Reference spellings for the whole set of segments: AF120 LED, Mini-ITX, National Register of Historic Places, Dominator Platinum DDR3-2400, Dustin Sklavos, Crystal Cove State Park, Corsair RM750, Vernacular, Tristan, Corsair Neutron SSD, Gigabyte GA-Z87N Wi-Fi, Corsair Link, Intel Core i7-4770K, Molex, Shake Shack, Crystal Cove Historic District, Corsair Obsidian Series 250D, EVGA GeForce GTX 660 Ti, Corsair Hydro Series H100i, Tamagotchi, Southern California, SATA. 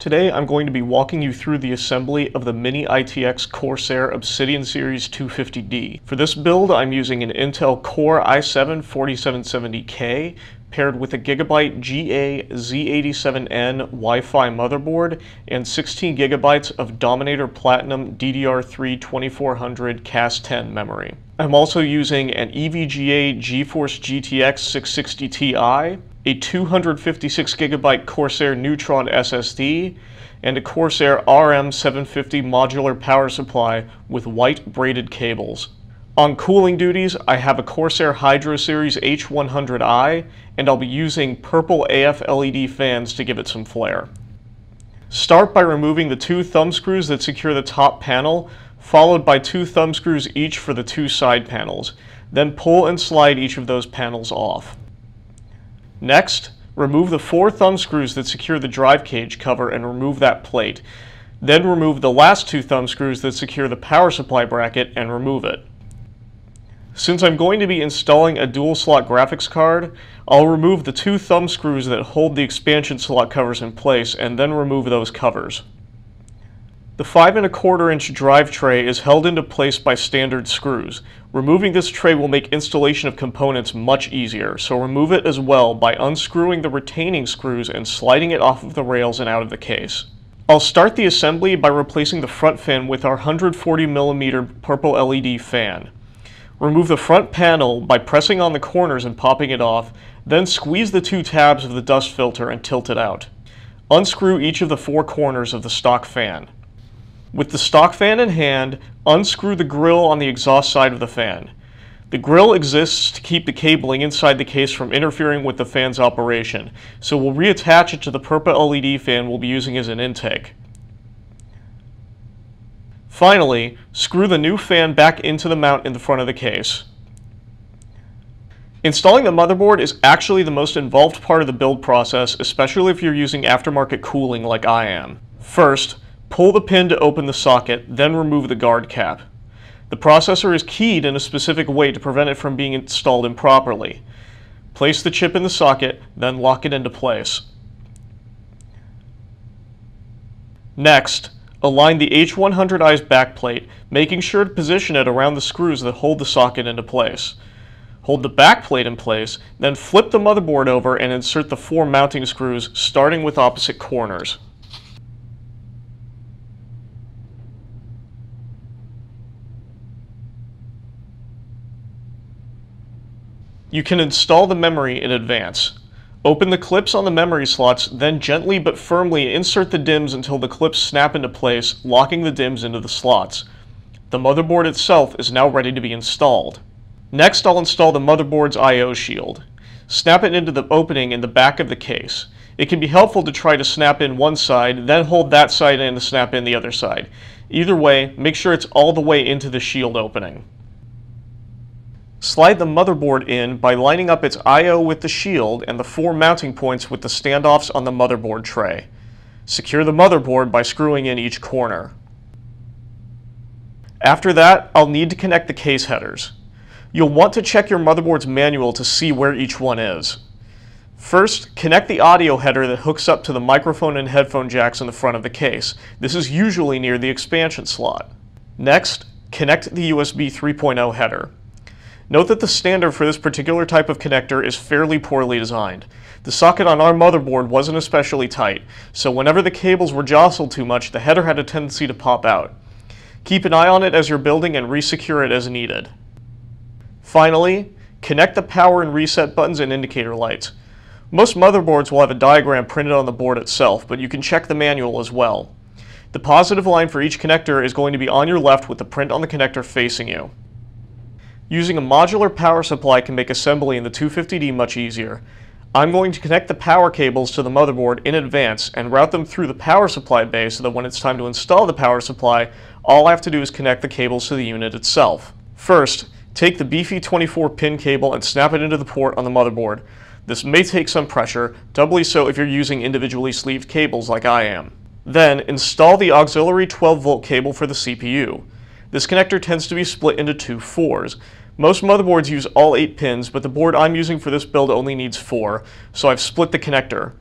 Today I'm going to be walking you through the assembly of the Mini-ITX Corsair Obsidian Series 250D. For this build I'm using an Intel Core i7-4770K paired with a Gigabyte GA-Z87N Wi-Fi motherboard and 16 gigabytes of Dominator Platinum DDR3-2400 Cas10 memory. I'm also using an EVGA GeForce GTX 660 Ti, a 256GB Corsair Neutron SSD, and a Corsair RM750 modular power supply with white braided cables. On cooling duties, I have a Corsair Hydro Series H100i, and I'll be using purple AF LED fans to give it some flair. Start by removing the two thumb screws that secure the top panel, followed by two thumb screws each for the two side panels. Then pull and slide each of those panels off. Next, remove the four thumb screws that secure the drive cage cover and remove that plate. Then remove the last two thumb screws that secure the power supply bracket and remove it. Since I'm going to be installing a dual slot graphics card, I'll remove the two thumb screws that hold the expansion slot covers in place and then remove those covers. The 5 1/4 inch drive tray is held into place by standard screws. Removing this tray will make installation of components much easier, so remove it as well by unscrewing the retaining screws and sliding it off of the rails and out of the case. I'll start the assembly by replacing the front fan with our 140mm purple LED fan. Remove the front panel by pressing on the corners and popping it off, then squeeze the two tabs of the dust filter and tilt it out. Unscrew each of the four corners of the stock fan. With the stock fan in hand, unscrew the grill on the exhaust side of the fan. The grill exists to keep the cabling inside the case from interfering with the fan's operation, so we'll reattach it to the purple LED fan we'll be using as an intake. Finally, screw the new fan back into the mount in the front of the case. Installing the motherboard is actually the most involved part of the build process, especially if you're using aftermarket cooling like I am. First, pull the pin to open the socket, then remove the guard cap. The processor is keyed in a specific way to prevent it from being installed improperly. Place the chip in the socket, then lock it into place. Next, align the H100i's backplate, making sure to position it around the screws that hold the socket into place. Hold the backplate in place, then flip the motherboard over and insert the four mounting screws, starting with opposite corners. You can install the memory in advance. Open the clips on the memory slots, then gently but firmly insert the DIMMs until the clips snap into place, locking the DIMMs into the slots. The motherboard itself is now ready to be installed. Next, I'll install the motherboard's I/O shield. Snap it into the opening in the back of the case. It can be helpful to try to snap in one side, then hold that side in to snap in the other side. Either way, make sure it's all the way into the shield opening. Slide the motherboard in by lining up its I/O with the shield and the four mounting points with the standoffs on the motherboard tray. Secure the motherboard by screwing in each corner. After that, I'll need to connect the case headers. You'll want to check your motherboard's manual to see where each one is. First, connect the audio header that hooks up to the microphone and headphone jacks in the front of the case. This is usually near the expansion slot. Next, connect the USB 3.0 header. Note that the standard for this particular type of connector is fairly poorly designed. The socket on our motherboard wasn't especially tight, so whenever the cables were jostled too much, the header had a tendency to pop out. Keep an eye on it as you're building and re-secure it as needed. Finally, connect the power and reset buttons and indicator lights. Most motherboards will have a diagram printed on the board itself, but you can check the manual as well. The positive line for each connector is going to be on your left with the print on the connector facing you. Using a modular power supply can make assembly in the 250D much easier. I'm going to connect the power cables to the motherboard in advance and route them through the power supply bay so that when it's time to install the power supply, all I have to do is connect the cables to the unit itself. First, take the beefy 24-pin cable and snap it into the port on the motherboard. This may take some pressure, doubly so if you're using individually sleeved cables like I am. Then, install the auxiliary 12-volt cable for the CPU. This connector tends to be split into two 4s. Most motherboards use all 8 pins, but the board I'm using for this build only needs 4, so I've split the connector.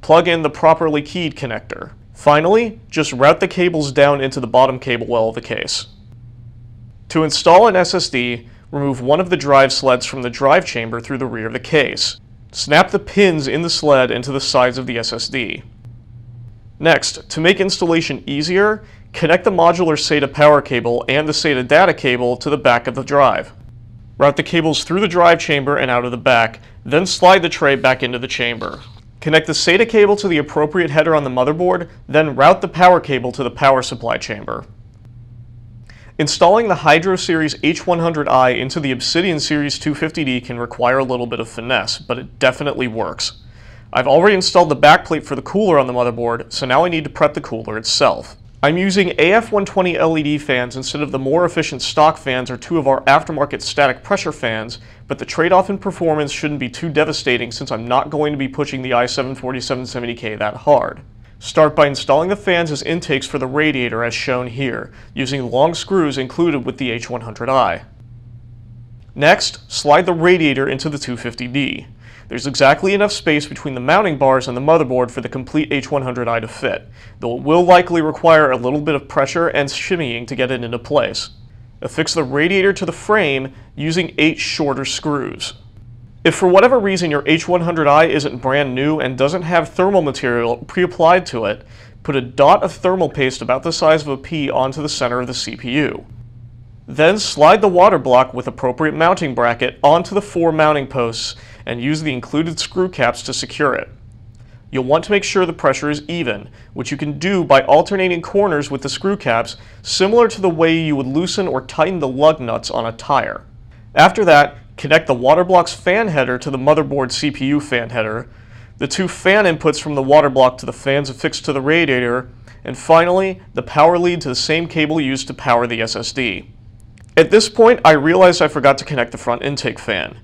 Plug in the properly keyed connector. Finally, just route the cables down into the bottom cable well of the case. To install an SSD, remove one of the drive sleds from the drive chamber through the rear of the case. Snap the pins in the sled into the sides of the SSD. Next, to make installation easier, connect the modular SATA power cable and the SATA data cable to the back of the drive. Route the cables through the drive chamber and out of the back, then slide the tray back into the chamber. Connect the SATA cable to the appropriate header on the motherboard, then route the power cable to the power supply chamber. Installing the Hydro Series H100i into the Obsidian Series 250D can require a little bit of finesse, but it definitely works. I've already installed the backplate for the cooler on the motherboard, so now I need to prep the cooler itself. I'm using AF120 LED fans instead of the more efficient stock fans or two of our aftermarket static pressure fans, but the trade-off in performance shouldn't be too devastating since I'm not going to be pushing the i7-4770K that hard. Start by installing the fans as intakes for the radiator as shown here, using long screws included with the H100i. Next, slide the radiator into the 250D. There's exactly enough space between the mounting bars and the motherboard for the complete H100i to fit, though it will likely require a little bit of pressure and shimmying to get it into place. Affix the radiator to the frame using 8 shorter screws. If for whatever reason your H100i isn't brand new and doesn't have thermal material pre-applied to it, put a dot of thermal paste about the size of a pea onto the center of the CPU. Then slide the water block with appropriate mounting bracket onto the 4 mounting posts and use the included screw caps to secure it. You'll want to make sure the pressure is even, which you can do by alternating corners with the screw caps, similar to the way you would loosen or tighten the lug nuts on a tire. After that, connect the water block's fan header to the motherboard CPU fan header, the 2 fan inputs from the water block to the fans affixed to the radiator, and finally, the power lead to the same cable used to power the SSD. At this point, I realized I forgot to connect the front intake fan,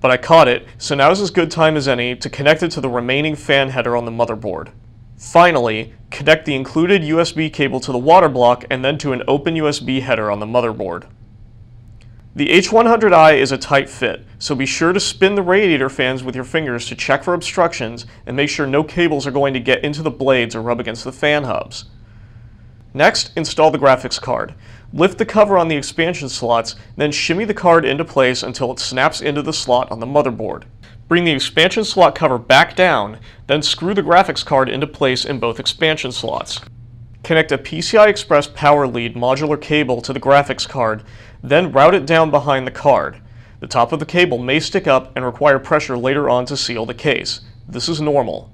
but I caught it, so now's as good time as any to connect it to the remaining fan header on the motherboard. Finally, connect the included USB cable to the water block and then to an open USB header on the motherboard. The H100i is a tight fit, so be sure to spin the radiator fans with your fingers to check for obstructions and make sure no cables are going to get into the blades or rub against the fan hubs. Next, install the graphics card. Lift the cover on the expansion slots, then shimmy the card into place until it snaps into the slot on the motherboard. Bring the expansion slot cover back down, then screw the graphics card into place in both expansion slots. Connect a PCI Express power lead modular cable to the graphics card, then route it down behind the card. The top of the cable may stick up and require pressure later on to seal the case. This is normal.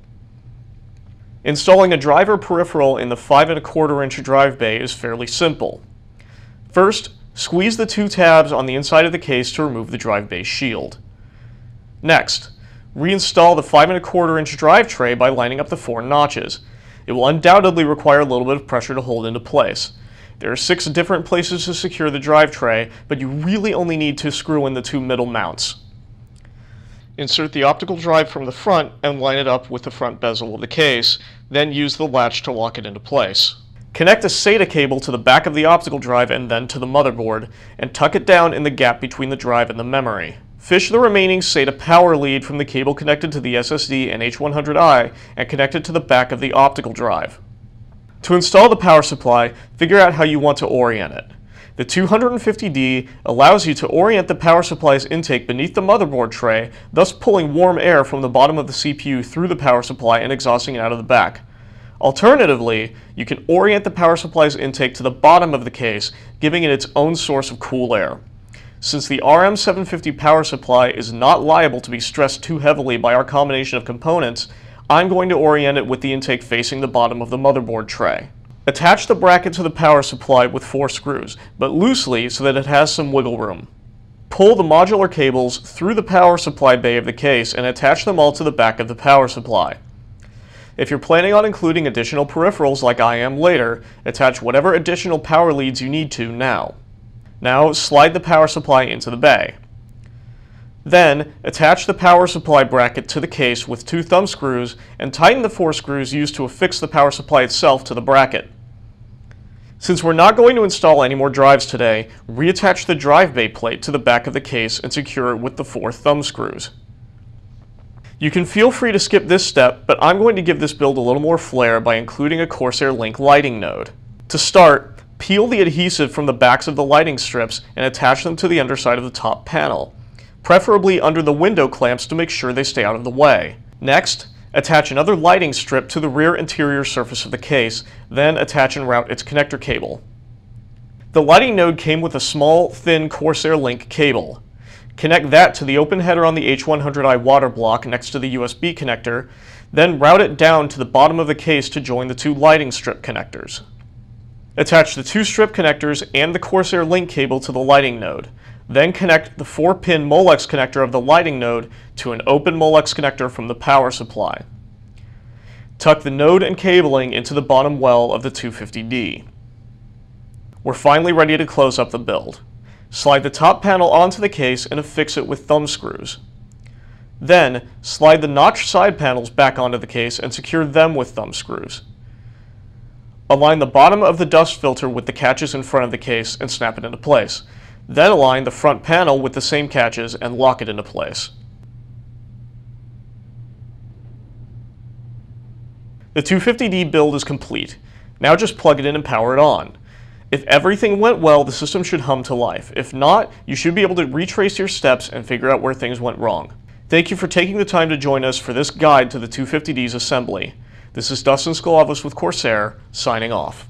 Installing a driver peripheral in the 5 1/4 inch drive bay is fairly simple. First, squeeze the 2 tabs on the inside of the case to remove the drive bay shield. Next, reinstall the 5 1/4 inch drive tray by lining up the 4 notches. It will undoubtedly require a little bit of pressure to hold into place. There are 6 different places to secure the drive tray, but you really only need to screw in the 2 middle mounts. Insert the optical drive from the front and line it up with the front bezel of the case, then use the latch to lock it into place. Connect a SATA cable to the back of the optical drive and then to the motherboard, and tuck it down in the gap between the drive and the memory. Fish the remaining SATA power lead from the cable connected to the SSD and H100i and connect it to the back of the optical drive. To install the power supply, figure out how you want to orient it. The 250D allows you to orient the power supply's intake beneath the motherboard tray, thus pulling warm air from the bottom of the CPU through the power supply and exhausting it out of the back. Alternatively, you can orient the power supply's intake to the bottom of the case, giving it its own source of cool air. Since the RM750 power supply is not liable to be stressed too heavily by our combination of components, I'm going to orient it with the intake facing the bottom of the motherboard tray. Attach the bracket to the power supply with 4 screws, but loosely so that it has some wiggle room. Pull the modular cables through the power supply bay of the case and attach them all to the back of the power supply. If you're planning on including additional peripherals like I am later, attach whatever additional power leads you need to now. Now slide the power supply into the bay. Then, attach the power supply bracket to the case with 2 thumb screws and tighten the 4 screws used to affix the power supply itself to the bracket. Since we're not going to install any more drives today, reattach the drive bay plate to the back of the case and secure it with the 4 thumb screws. You can feel free to skip this step, but I'm going to give this build a little more flair by including a Corsair Link lighting node. To start, peel the adhesive from the backs of the lighting strips and attach them to the underside of the top panel, preferably under the window clamps to make sure they stay out of the way. Next, attach another lighting strip to the rear interior surface of the case, then attach and route its connector cable. The lighting node came with a small, thin Corsair Link cable. Connect that to the open header on the H100i water block next to the USB connector, then route it down to the bottom of the case to join the two lighting strip connectors. Attach the two strip connectors and the Corsair Link cable to the lighting node. Then connect the 4-pin Molex connector of the lighting node to an open Molex connector from the power supply. Tuck the node and cabling into the bottom well of the 250D. We're finally ready to close up the build. Slide the top panel onto the case and affix it with thumb screws. Then, slide the notched side panels back onto the case and secure them with thumb screws. Align the bottom of the dust filter with the catches in front of the case and snap it into place. Then align the front panel with the same catches and lock it into place. The 250D build is complete. Now just plug it in and power it on. If everything went well, the system should hum to life. If not, you should be able to retrace your steps and figure out where things went wrong. Thank you for taking the time to join us for this guide to the 250D's assembly. This is Dustin Sklavos with Corsair, signing off.